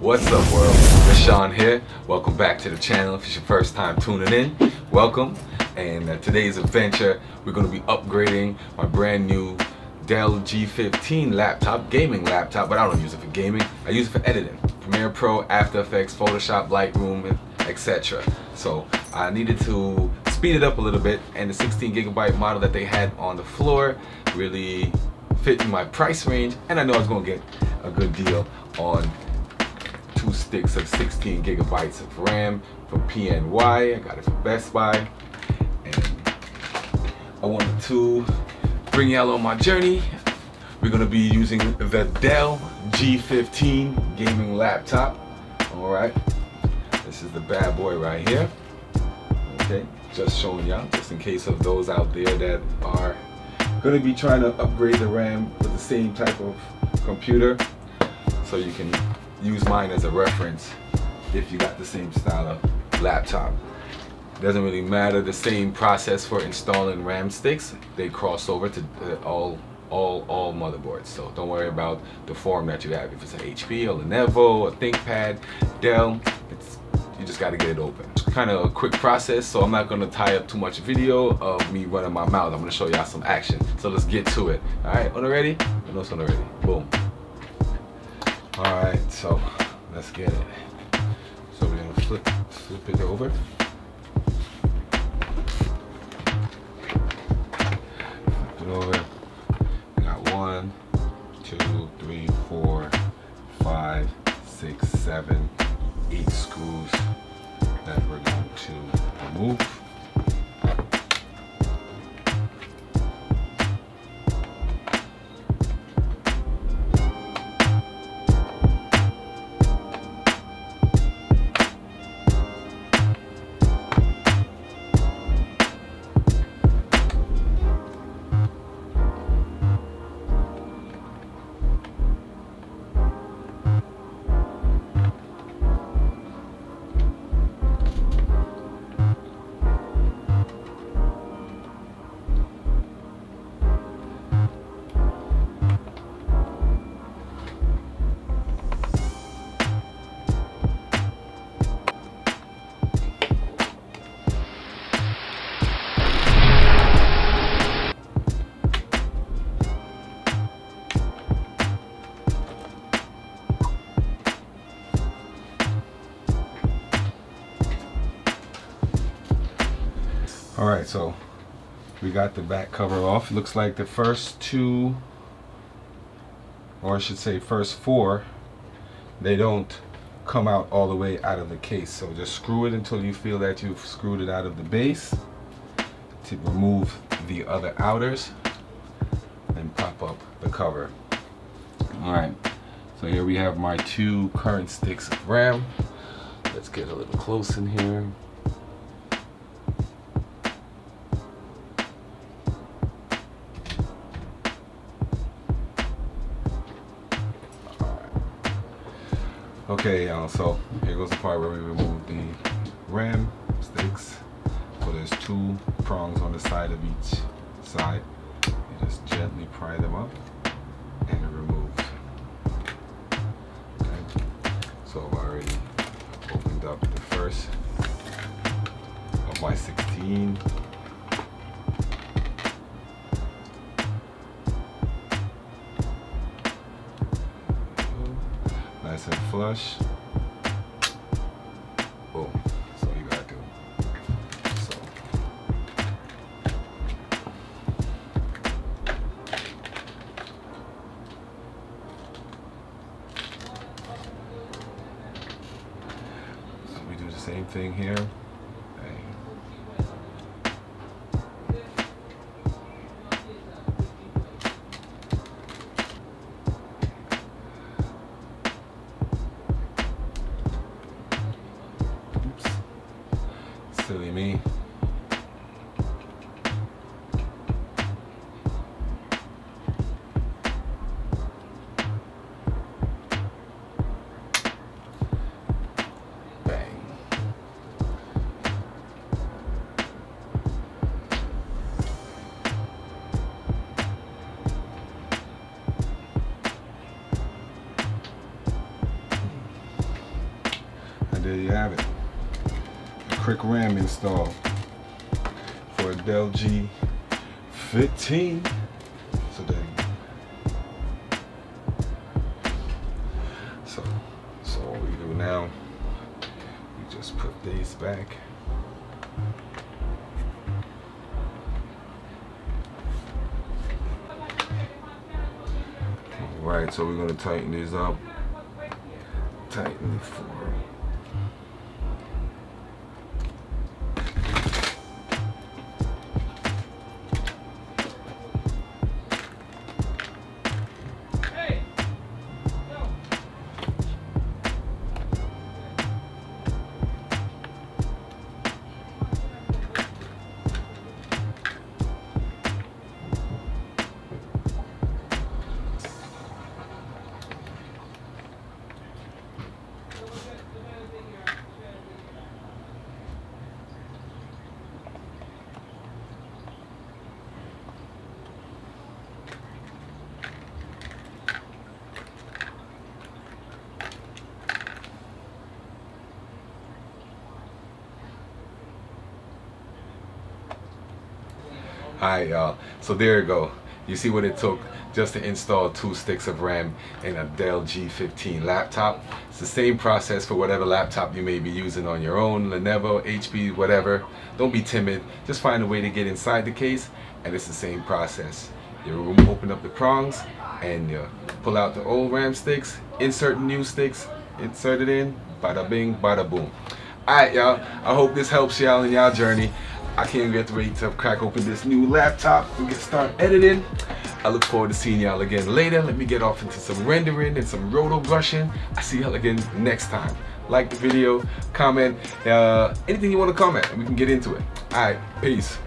What's up, world? Nahshon here. Welcome back to the channel. If it's your first time tuning in, welcome. And today's adventure, we're going to be upgrading my brand new Dell G15 laptop, gaming laptop, but I don't use it for gaming. I use it for editing. Premiere Pro, After Effects, Photoshop, Lightroom, etc. So I needed to speed it up a little bit, and the 16GB model that they had on the floor really fit in my price range, and I know I was going to get a good deal on two sticks of 16GB of RAM from PNY. I got it from Best Buy, and I wanted to bring y'all on my journey. We're going to be using the Dell G15 gaming laptop. Alright, this is the bad boy right here. Okay, just showing y'all, just in case of those out there that are going to be trying to upgrade the RAM with the same type of computer, so you can use mine as a reference if you got the same style of laptop. Doesn't really matter, the same process for installing RAM sticks, they cross over to all motherboards, so don't worry about the form that you have. If it's an HP or Lenovo or ThinkPad, Dell, you just got to get it open. Kind of a quick process, so I'm not going to tie up too much video of me running my mouth. I'm going to show y'all some action, so let's get to it. Alright, on the ready? I know it's on the ready. Boom. Alright, so let's get it. So we're going to flip it over. Flip it over. We got 1, 2, 3, 4, 5, 6, 7, 8 screws that we're going to remove. Alright, so we got the back cover off. Looks like the first two, or I should say first four, they don't come out all the way out of the case. So just screw it until you feel that you've screwed it out of the base to remove the other outers and pop up the cover. Alright, so here we have my two current sticks of RAM. Let's get a little close in here. Okay, y'all, so here goes the part where we remove the RAM sticks. So there's two prongs on the side of each side. You just gently pry them up and remove. Okay. So I've already opened up the first of my 16. Nice and flush. Boom. That's all you gotta do. So. So we do the same thing here. Silly me. Bang. And there you have it. A quick RAM install for a Dell G15. So there you go. So what we do now, we just put these back. Alright, so we're going to tighten these up. Tighten the form. Alright y'all, so there you go. You see what it took just to install 2 sticks of RAM in a Dell G15 laptop. It's the same process for whatever laptop you may be using on your own, Lenovo, HP, whatever. Don't be timid, just find a way to get inside the case and it's the same process. You open up the prongs and you pull out the old RAM sticks, insert new sticks, insert it in, bada bing, bada boom. Alright y'all, I hope this helps y'all in y'all journey. I can't get ready to crack open this new laptop and get start editing. I look forward to seeing y'all again later. Let me get off into some rendering and some roto brushing. I'll see y'all again next time. Like the video, comment, anything you want to comment, and we can get into it. All right, peace.